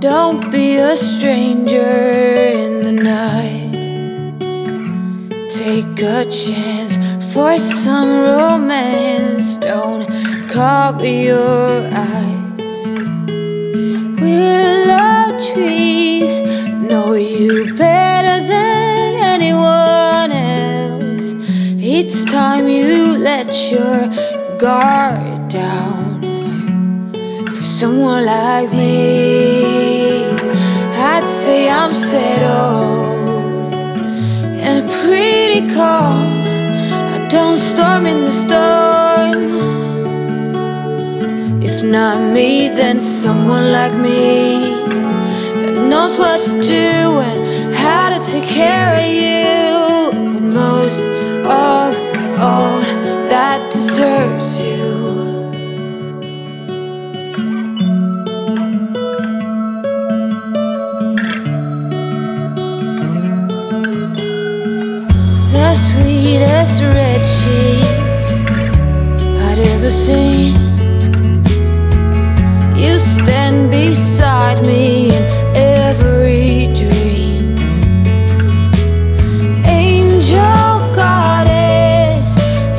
Don't be a stranger in the night. Take a chance for some romance. Don't cover your eyes. We'll love trees. Know you better than anyone else. It's time you let your guard down for someone like me. I'd say I'm settled and pretty calm. I don't storm in the storm. If not me, then someone like me that knows what to do and how to take care of you. But most of all, that deserves you. The sweetest red cheeks I'd ever seen. You stand beside me in every dream. Angel goddess,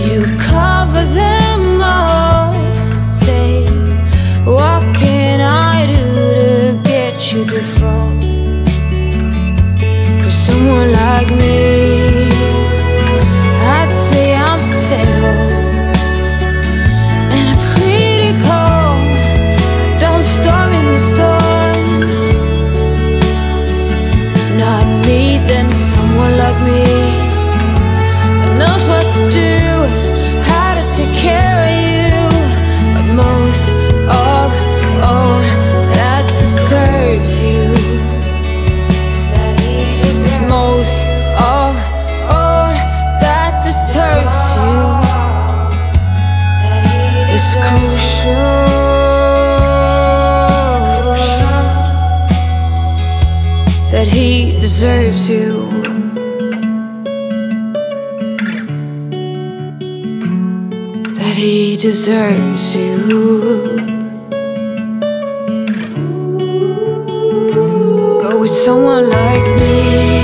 you cover them all. Say, what can I do to get you to fall for someone like me? That he deserves you. That he deserves you. Go with someone like me.